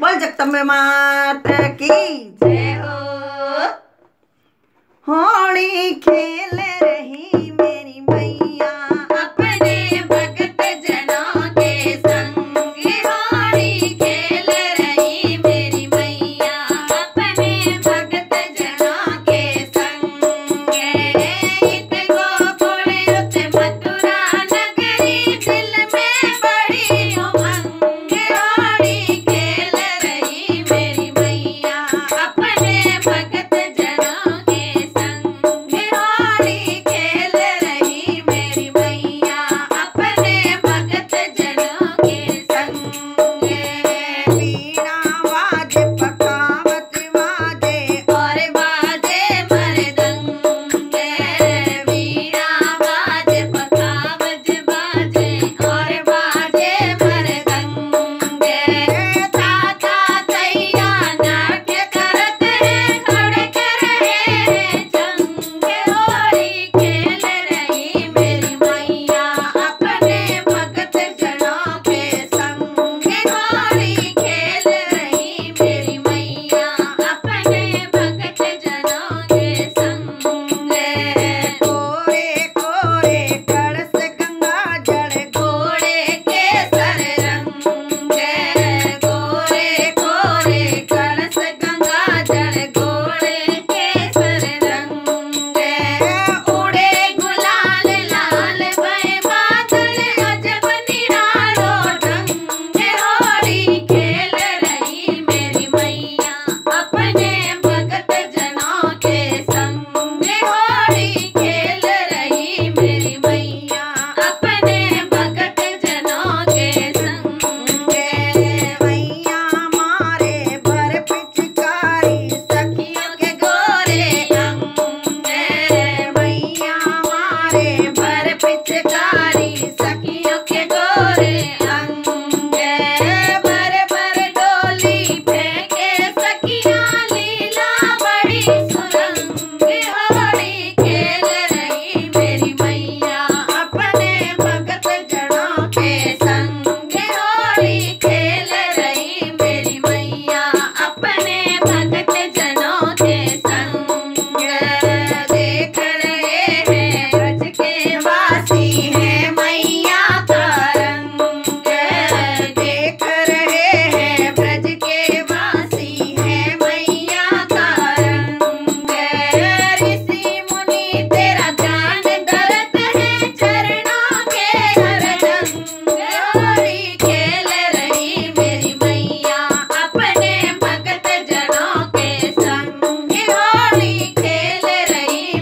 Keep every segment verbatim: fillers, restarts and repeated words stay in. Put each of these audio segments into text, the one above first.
बोल जगदम्बे माता की जय हो। होली खेल रही मेरी मैया अपने भक्त जनों के संग, होली खेल रही मेरी मैया अपने भक्त जनों के संग। इत गोकुल उत मथुरा नगरी दिल में बड़ी उमंग, होली खेल रही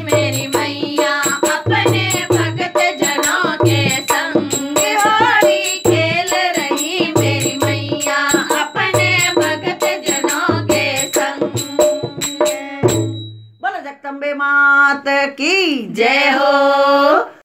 मेरी मैया अपने भक्त जय हो।